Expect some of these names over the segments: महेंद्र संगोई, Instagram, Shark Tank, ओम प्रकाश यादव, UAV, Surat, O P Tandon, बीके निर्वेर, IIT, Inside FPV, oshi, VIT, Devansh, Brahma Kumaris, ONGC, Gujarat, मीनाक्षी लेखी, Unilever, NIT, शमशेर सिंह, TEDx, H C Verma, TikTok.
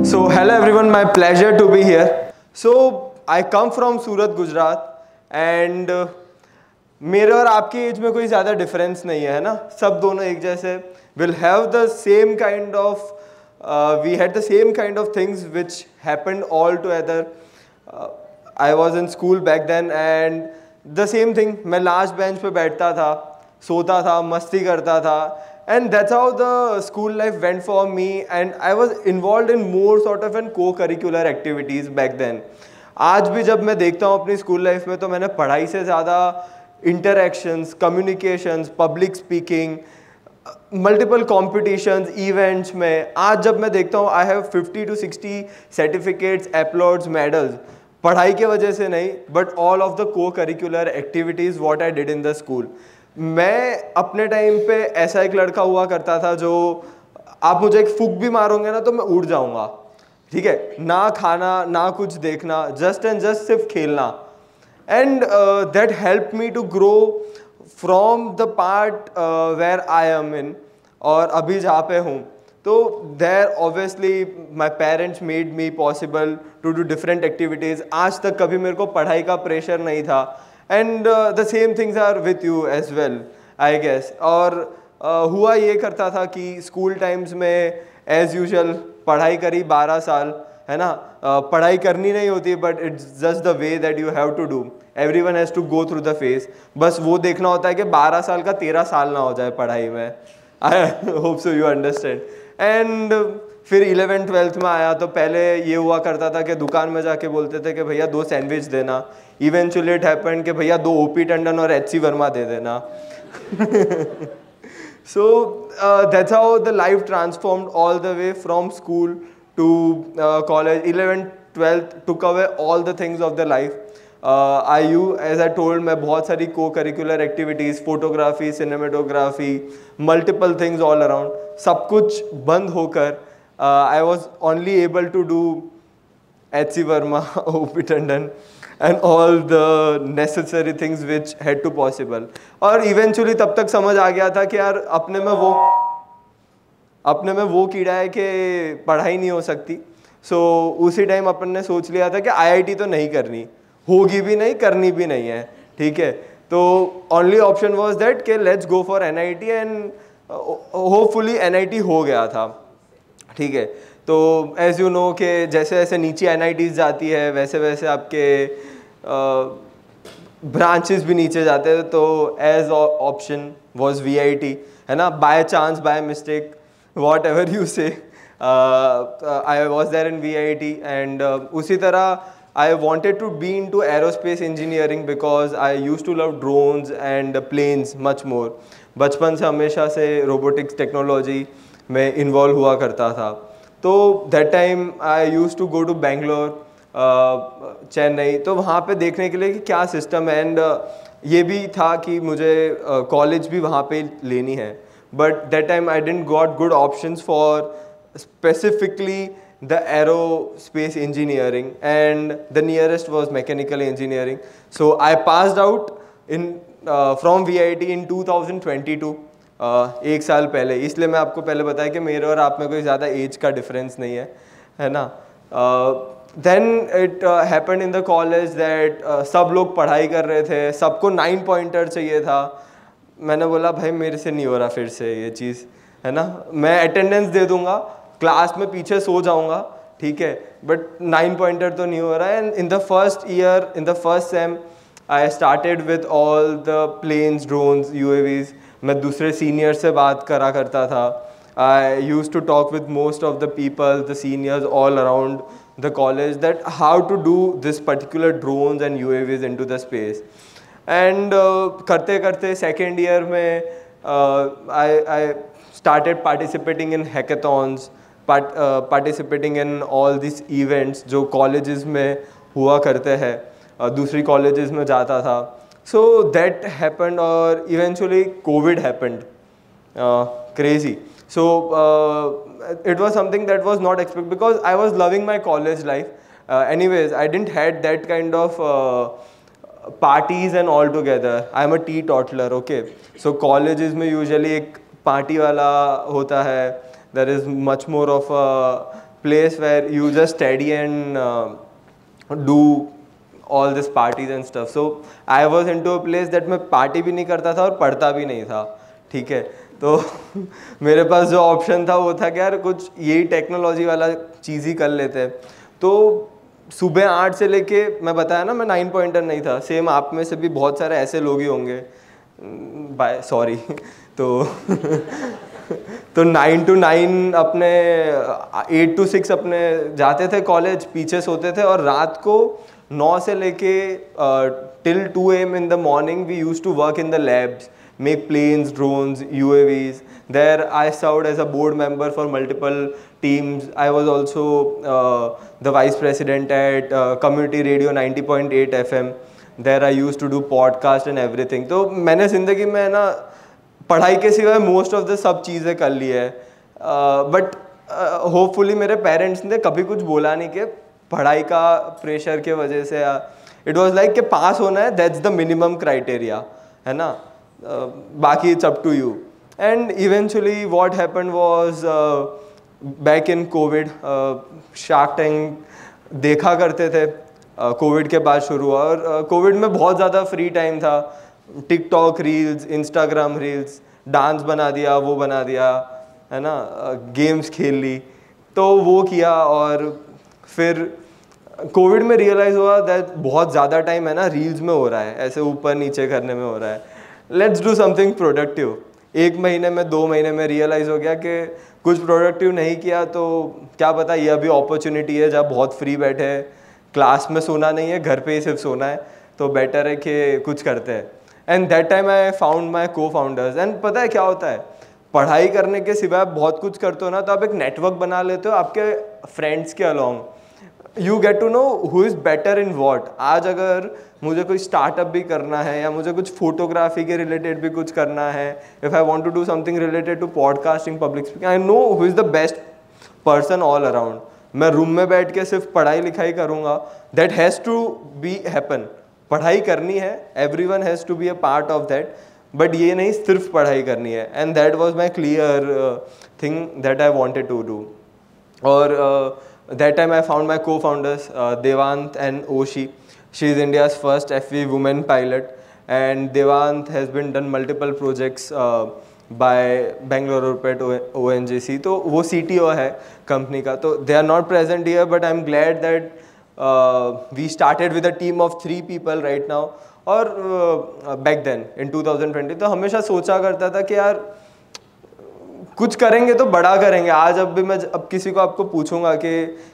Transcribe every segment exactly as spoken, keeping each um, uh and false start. So hello everyone, my pleasure to be here. So I come from Surat, Gujarat and uh, मेरे और आपकी as में कोई ज़्यादा डिफरेंस नहीं है, है ना. सब दोनों एक जैसे will have the same kind of we had the same kind of things which happen all together. I was in school back then and the same thing. मैं लास्ट बेंच पे बैठता था, सोता था, मस्ती करता था and that's how the school life went for me. And I was involve in more sort of an co curricular activities back then. आज भी जब मैं देखता हूँ अपनी स्कूल लाइफ में तो मैंने पढ़ाई से ज़्यादा interactions, communications, public speaking, multiple competitions, events में आज जब मैं देखता हूँ I have fifty to sixty certificates, applauds, medals. पढ़ाई के वजह से नहीं but all of the co-curricular activities what I did in the school. मैं अपने टाइम पे ऐसा एक लड़का हुआ करता था जो आप मुझे एक फूक भी मारोगे ना तो मैं उड़ जाऊँगा, ठीक है. ना खाना ना कुछ देखना, just and just सिर्फ खेलना. And uh, that helped me to grow from the part uh, where I am in और अभी जहाँ पे हूँ. तो there obviously my parents made me possible to do different activities. आज तक कभी मेरे को पढ़ाई का प्रेशर नहीं था and uh, the same things are with you as well I guess. और uh, हुआ ये करता था कि school times में as usual पढ़ाई करी बारह साल, है ना. पढ़ाई करनी नहीं होती but it's just the way that you have to do. Every one has to go through the phase. बस वो देखना होता है कि बारह साल का तेरह साल ना हो जाए पढ़ाई में. I hope so you understand. And फिर इलेवेंथ ट्वेल्थ में आया तो पहले ये हुआ करता था कि दुकान में जाके बोलते थे कि भैया दो सैंडविच देना. इवेंचुअली इट हैपेंड कि भैया दो ओपी टंडन और एच सी वर्मा दे देना. So that's how the life transformed all the way from school to uh, college. eleventh, twelfth took away all the things of the life. Uh, I you as I told, मैं बहुत सारी co-curricular activities, photography, cinematography, multiple things all around. सब कुछ बंद होकर uh, I was only able to do H C Verma, O P Tandon and all the necessary things which had to possible. और eventually तब तक समझ आ गया था कि यार अपने में वो अपने में वो कीड़ा है कि पढ़ाई नहीं हो सकती. सो so, उसी टाइम अपन ने सोच लिया था कि आई आई टी तो नहीं करनी होगी, भी नहीं करनी भी नहीं है, ठीक है. तो ओनली ऑप्शन वाज दैट कि let's go for N I T and hopefully N I T हो गया था, ठीक है. तो एज यू नो कि जैसे जैसे नीचे एन आई टीज़ जाती है वैसे वैसे आपके ब्रांचेस uh, भी नीचे जाते थे. तो as option was V I T, है ना. By chance by mistake whatever you say uh, uh, I was there in V I T and uh, उसी तरह I wanted to be into aerospace engineering because I used to love drones and planes much more. बचपन से हमेशा से robotics technology में involve हुआ करता था. तो that time I used to go to Bangalore, uh, Chennai, तो वहाँ पे देखने के लिए कि क्या system है. and uh, ये भी था कि मुझे uh, college भी वहाँ पे लेनी है. But that time I didn't got good options for specifically the aerospace engineering and the nearest was mechanical engineering. So I passed out in uh, from V I T in two thousand twenty-two, uh, एक साल पहले. इसलिए मैं आपको पहले बताया कि मेरे और आप में कोई ज़्यादा एज का डिफरेंस नहीं है, है ना. Then it uh, happened in the college that uh, सब लोग पढ़ाई कर रहे थे, सबको नाइन पॉइंटर चाहिए था. मैंने बोला भाई मेरे से नहीं हो रहा फिर से ये चीज़, है ना. मैं अटेंडेंस दे दूंगा, क्लास में पीछे सो जाऊंगा, ठीक है, बट नाइन पॉइंटर तो नहीं हो रहा है. And in the first year in the first sem I started with all the planes, drones, U A Vs. मैं दूसरे सीनियर से बात करा करता था. I use to talk with most of the people, the seniors all around the college, that how to do this particular drones and U A Vs in to the space. And uh, करते करते second year में I I started participating in hackathons, participating in all this events जो colleges में हुआ करते हैं. uh, दूसरी colleges में जाता था. सो दैट हैपेंड और eventually COVID happened. Crazy. So it was something that was not expect because I was loving my college life. Anyways I didn't had that kind of parties and all together. I am a teetotaler, okay. So colleges में usually एक party वाला होता है. There is much more of a place where you just study and uh, do all these parties and stuff. So I was into a place that मैं party भी नहीं करता था और पढ़ता भी नहीं था, ठीक है. तो मेरे पास जो option था वो था कि यार कुछ यही technology वाला चीज़ ही कर लेते हैं. तो सुबह आठ से लेके, मैं बताया ना मैं नाइन पॉइंटर नहीं था, सेम आप में से भी बहुत सारे ऐसे लोग ही होंगे, बाय सॉरी. तो तो नाइन टू नाइन अपने, एट टू सिक्स अपने जाते थे कॉलेज, पीछे सोते थे और रात को नौ से लेके till two AM in the morning we use to work in the labs, make planes, drones, U A Vs. There I served as a board member for multiple teams. I was also uh, the vice president at uh, community radio ninety point eight F M. There I used to do podcast and everything. तो मैंने ज़िंदगी में ना पढ़ाई के सिवाय most of the सब चीज़ें कर ली है. But hopefully मेरे parents ने कभी कुछ बोला नहीं कि पढ़ाई का pressure के वजह से. It was like कि pass होना है, that's the minimum criteria, है ना. Uh, बाकी it's up to you. And eventually what happened was uh, back in COVID, uh, Shark Tank देखा करते थे. कोविड uh, के बाद शुरू हुआ और कोविड uh, में बहुत ज़्यादा फ्री टाइम था. TikTok reels, Instagram reels, dance बना दिया, वो बना दिया, है ना. गेम्स uh, खेल ली, तो वो किया. और फिर कोविड में रियलाइज़ हुआ दैट बहुत ज़्यादा टाइम है ना रील्स में हो रहा है, ऐसे ऊपर नीचे करने में हो रहा है. Let's do something productive. एक महीने में, दो महीने में रियलाइज़ हो गया कि कुछ प्रोडक्टिव नहीं किया तो क्या पता ये अभी अपॉर्चुनिटी है जब बहुत फ्री बैठे हैं, क्लास में सोना नहीं है, घर पे ही सिर्फ सोना है, तो बेटर है कि कुछ करते हैं. And that time I found my को फाउंडर्स. एंड पता है क्या होता है, पढ़ाई करने के सिवाय आप बहुत कुछ करते हो ना, तो आप एक नेटवर्क बना लेते हो आपके फ्रेंड्स के along. You get to know who is better in what. आज अगर मुझे कोई स्टार्टअप भी करना है या मुझे कुछ फोटोग्राफी के रिलेटेड भी कुछ करना है, if I want to do something related to podcasting, public speaking, I know who is the best person all around. मैं रूम में बैठ के सिर्फ पढ़ाई लिखाई करूँगा, that has to be happen. पढ़ाई करनी है, every one has to be a part of that, but ये नहीं सिर्फ पढ़ाई करनी है. And that was my clear thing that I wanted to do. और uh, that time I found my co-founders uh, Devansh and Oshi. She is India's first F P V woman pilot, and Devansh has been done multiple projects uh, by Bangalore Airport O N G C. तो वो C T O है company का. तो they are not present here, but I'm glad that uh, we started with a team of three people right now. और uh, back then in twenty twenty तो हमेशा सोचा करता था कि यार कुछ करेंगे तो बड़ा करेंगे. आज अब भी मैं अब किसी को आपको पूछूंगा कि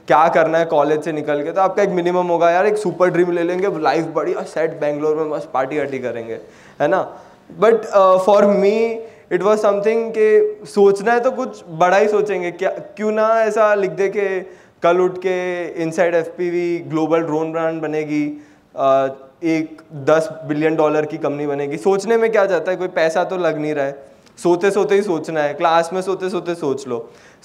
क्या करना है कॉलेज से निकल के, तो आपका एक मिनिमम होगा यार एक सुपर ड्रीम ले लेंगे, लाइफ बड़ी और सेट, बेंगलोर में बस पार्टी वार्टी करेंगे, है ना. But for me it was something कि सोचना है तो कुछ बड़ा ही सोचेंगे. क्या क्यों ना ऐसा लिख दे कि कल उठ के Inside FPV global drone brand बनेगी, uh, एक दस बिलियन डॉलर की कंपनी बनेगी. सोचने में क्या जाता है, कोई पैसा तो लग नहीं रहा है, सोते सोते ही सोचना है, क्लास में सोते सोते सोच लो.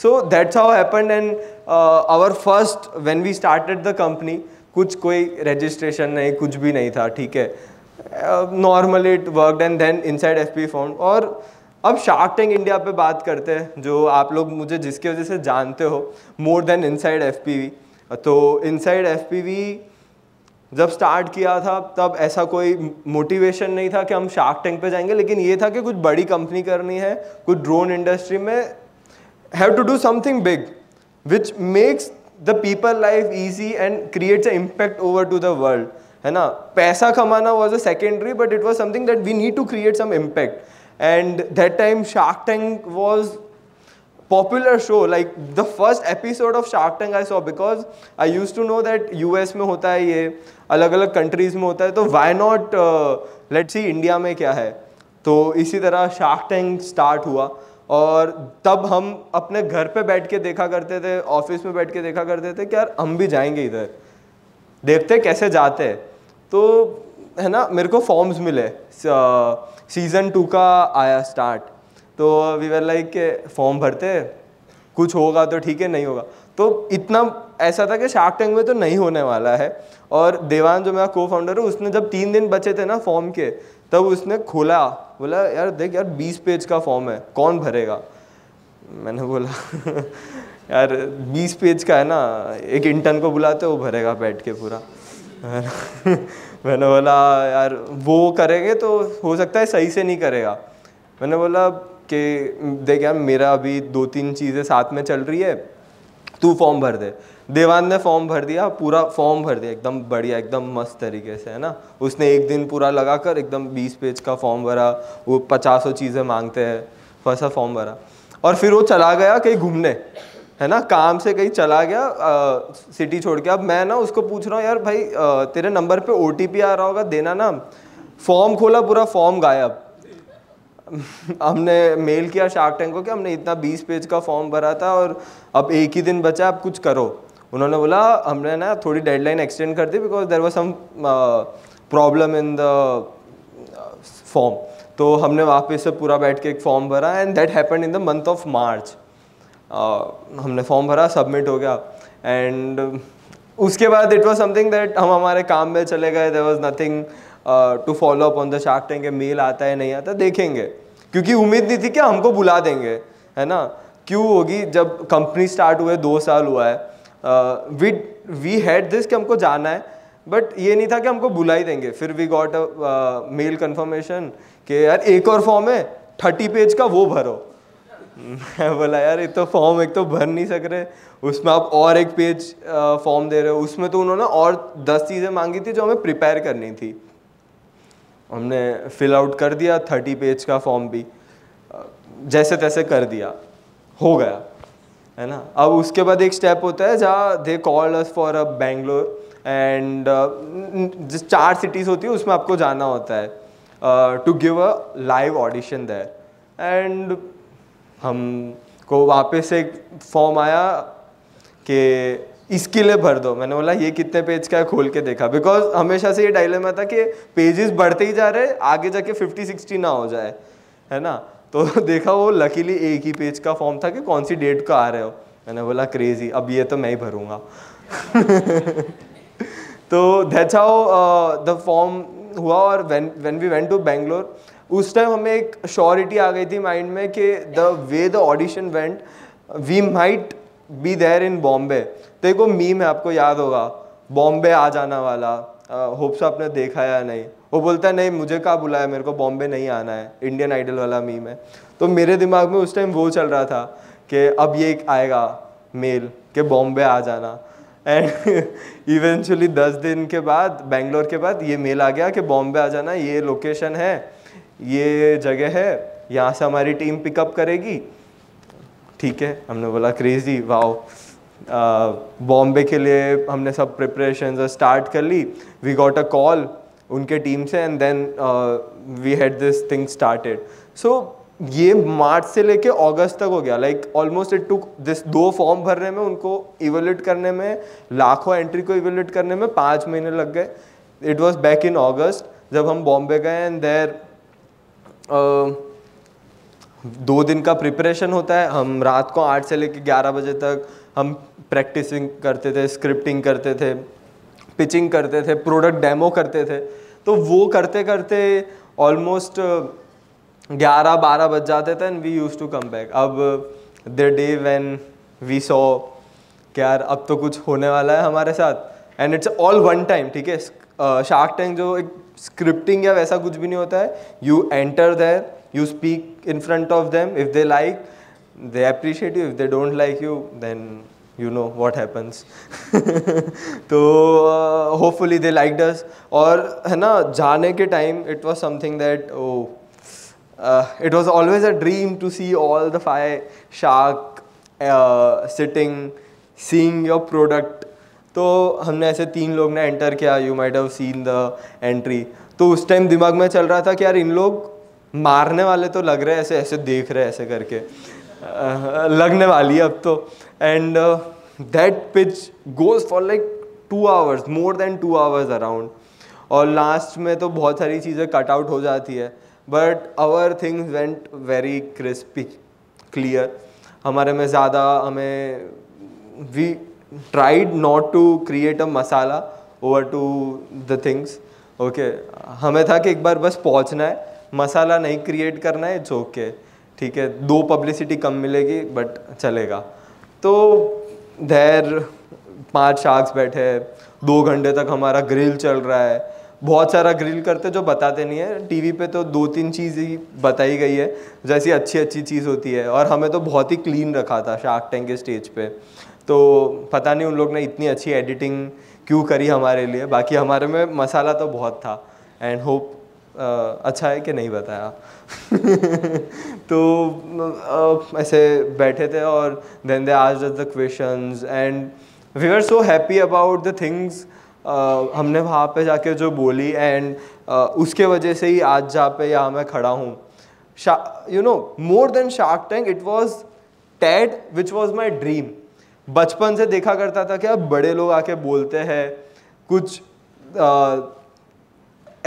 So that's how happened. And our first, when we started the company, कुछ कोई रजिस्ट्रेशन नहीं, कुछ भी नहीं था, ठीक है. Normally it worked and then Inside FPV found. और अब शार्क टैंक इंडिया पे बात करते हैं, जो आप लोग मुझे जिसकी वजह से जानते हो मोर देन इनसाइड एफपीवी. तो इनसाइड एफपीवी जब स्टार्ट किया था तब ऐसा कोई मोटिवेशन नहीं था कि हम शार्क टैंक पे जाएंगे, लेकिन ये था कि कुछ बड़ी कंपनी करनी है, कुछ ड्रोन इंडस्ट्री में, have to do something big which makes the people life easy and creates a impact over to the world, है ना. पैसा कमाना was a secondary, but it was something that we need to create some impact. And that time Shark Tank was popular show, like the first episode of Shark Tank I saw, because I used to know that U S में होता है ये, अलग अलग countries में होता है, तो why not uh, let's see India में क्या है. तो इसी तरह Shark Tank start हुआ. और तब हम अपने घर पे बैठ के देखा करते थे, ऑफिस में बैठ के देखा करते थे कि यार हम भी जाएंगे इधर, देखते कैसे जाते हैं. तो है ना मेरे को फॉर्म्स मिले, सीज़न टू का आया स्टार्ट, तो वी वर लाइक के फॉर्म भरते, कुछ होगा तो ठीक है, नहीं होगा तो इतना ऐसा था कि शार्क टैंक में तो नहीं होने वाला है। और देवान जो मेरा को फाउंडर है, उसने जब तीन दिन बचे थे ना फॉर्म के, तब उसने खोला, बोला यार देख यार बीस पेज का फॉर्म है, कौन भरेगा। मैंने बोला यार बीस पेज का है ना, एक इंटर्न को बुलाते वो भरेगा बैठ के पूरा। मैंने बोला यार वो करेंगे तो हो सकता है सही से नहीं करेगा। मैंने बोला कि देख यार मेरा अभी दो तीन चीज़ें साथ में चल रही है, तू फॉर्म भर दे। देवान ने फॉर्म भर दिया, पूरा फॉर्म भर दिया एकदम बढ़िया, एकदम मस्त तरीके से, है ना। उसने एक दिन पूरा लगा कर एकदम बीस पेज का फॉर्म भरा, वो पचासों चीज़ें मांगते हैं, वैसा फॉर्म भरा। और फिर वो चला गया कहीं घूमने, है ना, काम से कहीं चला गया आ, सिटी छोड़ के। अब मैं ना उसको पूछ रहा हूँ यार भाई आ, तेरे नंबर पे ओ टी पी आ रहा होगा, देना ना। फॉर्म खोला, पूरा फॉर्म गायब। हमने मेल किया शार्क टैंक को कि हमने इतना बीस पेज का फॉर्म भरा था और अब एक ही दिन बचा, अब कुछ करो। उन्होंने बोला हमने ना थोड़ी डेडलाइन एक्सटेंड कर दी because there was some problem in the form. तो हमने वापस से पूरा बैठ के एक फॉर्म भरा, and that happened in the month of March. Uh, हमने फॉर्म भरा, सबमिट हो गया, एंड uh, उसके बाद इट वाज समथिंग दैट हम हमारे काम में चले गए। There was nothing to follow up on the Shark Tank. Mail आता है नहीं आता देखेंगे, क्योंकि उम्मीद नहीं थी कि हमको बुला देंगे, है ना। क्यों होगी, जब कंपनी स्टार्ट हुए दो साल हुआ है, वी वी हैड दिस कि हमको जाना है, बट ये नहीं था कि हमको बुला ही देंगे। फिर we got a mail confirmation कि यार एक और फॉर्म है थर्टी पेज का, वो भरो। मैं बोला यार ये तो फॉर्म एक तो भर नहीं सक रहे, उसमें आप और एक पेज फॉर्म दे रहे हो। उसमें तो उन्होंने और दस चीज़ें मांगी थी जो हमें प्रिपेयर करनी थी। हमने फिल आउट कर दिया, थर्टी पेज का फॉर्म भी जैसे तैसे कर दिया, हो गया, है ना। अब उसके बाद एक स्टेप होता है जहाँ they call us for a Bangalore, and जिस चार सिटीज़ होती है उसमें आपको जाना होता है to give a live audition there. And हमको वापस एक फॉर्म आया कि इसके लिए भर दो। मैंने बोला ये कितने पेज का है, खोल के देखा, बिकॉज हमेशा से ये डायलेमा था कि पेजेस बढ़ते ही जा रहे, आगे जाके फिफ्टी सिक्सटी ना हो जाए, है ना। तो देखा वो लकीली एक ही पेज का फॉर्म था कि कौन सी डेट का आ रहे हो। मैंने बोला क्रेजी, अब ये तो मैं ही भरूँगा। तो दैट्स हाउ द फॉर्म हुआ। और when when we went to Bangalore, उस टाइम हमें एक श्योरिटी आ गई थी माइंड में कि the way the audition went, we might be there in Bombay. तो एक वो मीम है, आपको याद होगा, बॉम्बे आ जाना वाला, होप्स आपने देखा या नहीं। वो बोलता है नहीं मुझे कहाँ बुलाया, मेरे को बॉम्बे नहीं आना है, इंडियन आइडल वाला मीम है। तो मेरे दिमाग में उस टाइम वो चल रहा था कि अब ये एक आएगा मेल कि बॉम्बे आ जाना। एंड इवेंचुअली दस दिन के बाद, बेंगलोर के बाद, ये मेल आ गया कि बॉम्बे आ जाना, ये लोकेशन है, ये जगह है, यहाँ से हमारी टीम पिकअप करेगी। ठीक है, हमने बोला क्रेजी, वाओ, बॉम्बे के लिए हमने सब प्रिपरेशंस स्टार्ट कर ली। वी गॉट अ कॉल उनके टीम से, and then we had this thing started. So ये मार्च से लेके अगस्त तक हो गया, like almost it took this, दो फॉर्म भरने में, उनको इवेल्यूएट करने में, लाखों एंट्री को इवेल्यूएट करने में पाँच महीने लग गए। It was back in August जब हम बॉम्बे गए, एंड देयर Uh, दो दिन का प्रिपरेशन होता है। हम रात को आठ से लेकर ग्यारह बजे तक हम प्रैक्टिसिंग करते थे, स्क्रिप्टिंग करते थे, पिचिंग करते थे, प्रोडक्ट डेमो करते थे। तो वो करते करते ऑलमोस्ट ग्यारह बारह बज जाते थे, and we use to come back. अब the day when we saw कि यार अब तो कुछ होने वाला है हमारे साथ, and it's all one time. ठीक है, शार्क टैंक जो एक स्क्रिप्टिंग या वैसा कुछ भी नहीं होता है, you enter there, you speak in front of them, if they like they appreciate you, if they don't like you then you know what happens. तो होपफुली दे लाइक डस। और है ना, जाने के time it was something that oh it was always a dream to see all the five Shark sitting seeing your product. तो हमने ऐसे तीन लोग ने एंटर किया, you might have seen the entry. तो उस टाइम दिमाग में चल रहा था कि यार इन लोग मारने वाले तो लग रहे हैं, ऐसे ऐसे देख रहे हैं, ऐसे करके लगने वाली है अब तो। And that pitch goes for like two hours more than two hours around, और लास्ट में तो बहुत सारी चीज़ें कट आउट हो जाती है, but our things went very crispy clear. हमारे में ज़्यादा हमें we tried not to create a masala over to the things. Okay, हमें था कि एक बार बस पहुँचना है, मसाला नहीं create करना है, it's okay. ठीक है, दो publicity कम मिलेगी but चलेगा. तो there पांच sharks बैठे, दो घंटे तक हमारा grill चल रहा है. बहुत सारा grill करते जो बताते नहीं है. टीवी पे तो दो तीन चीज़ ही बताई गई है जैसी अच्छी अच्छी चीज़ होती है, और हमें तो बहुत ही clean रखा था Shark Tank के stage पे. तो पता नहीं उन लोग ने इतनी अच्छी एडिटिंग क्यों करी हमारे लिए. बाकी हमारे में मसाला तो बहुत था, एंड होप अच्छा है कि नहीं बताया. तो uh, ऐसे बैठे थे और then they asked us the questions and we are so happy about the things हमने वहाँ पे जाके जो बोली, एंड uh, उसके वजह से ही आज जहाँ पे यहाँ मैं खड़ा हूँ. You know, more than shark tank it was TED which was my dream. बचपन से देखा करता था कि अब बड़े लोग आके बोलते हैं कुछ आ,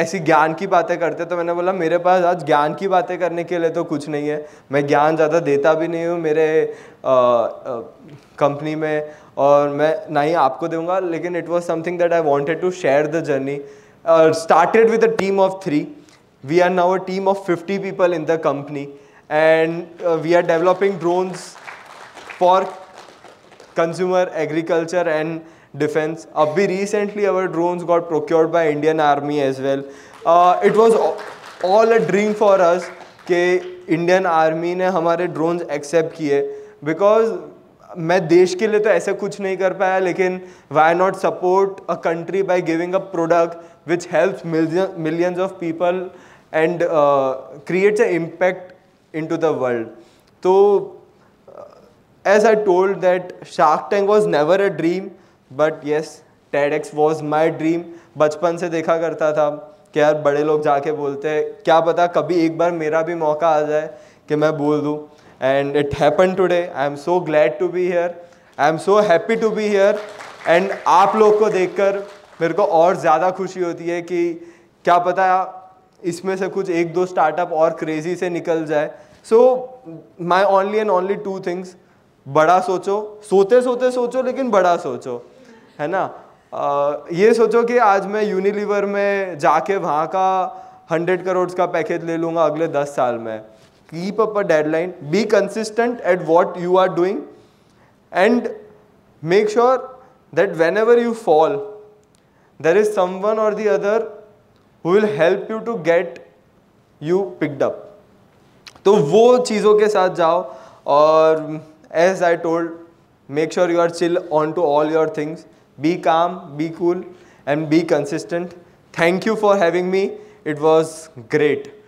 ऐसी ज्ञान की बातें करते, तो मैंने बोला मेरे पास आज ज्ञान की बातें करने के लिए तो कुछ नहीं है. मैं ज्ञान ज़्यादा देता भी नहीं हूँ मेरे कंपनी में, और मैं ना ही आपको दूंगा. लेकिन it was something that I wanted to share the journey. Started with a team of three, we are now a team of fifty people in the company, and we are developing drones for consumer, agriculture and defense. Abhi recently our drones got procured by Indian Army as well. Uh, it was all a dream for us कि Indian Army ने हमारे drones accept किए, because मैं देश के लिए तो ऐसा कुछ नहीं कर पाया, लेकिन why not support a country by giving a product which helps million, millions of people and uh, creates an impact into the world. तो as I told that Shark Tank was never a dream, but yes, TEDx was my dream. बचपन से देखा करता था कि यार बड़े लोग जाके बोलते हैं, क्या पता कभी एक बार मेरा भी मौका आ जाए कि मैं बोल दूँ. And it happened today. I am so glad to be here. I am so happy to be here. And आप लोग को देखकर मेरे को और ज़्यादा खुशी होती है कि क्या पता इसमें से कुछ एक दो स्टार्टअप और क्रेजी से निकल जाए. So my only and only two things. बड़ा सोचो, सोते सोते सोचो लेकिन बड़ा सोचो, है ना. आ, ये सोचो कि आज मैं यूनिलीवर में जाके वहाँ का हंड्रेड करोड़ का पैकेज ले लूँगा अगले दस साल में. Keep up a deadline, be consistent at what you are doing, and make sure that whenever you fall there is someone or the other who will help you to get you picked up. तो वो चीज़ों के साथ जाओ, और as I told, make sure you are chill on to all your things, be calm, be cool and be consistent. Thank you for having me, it was great.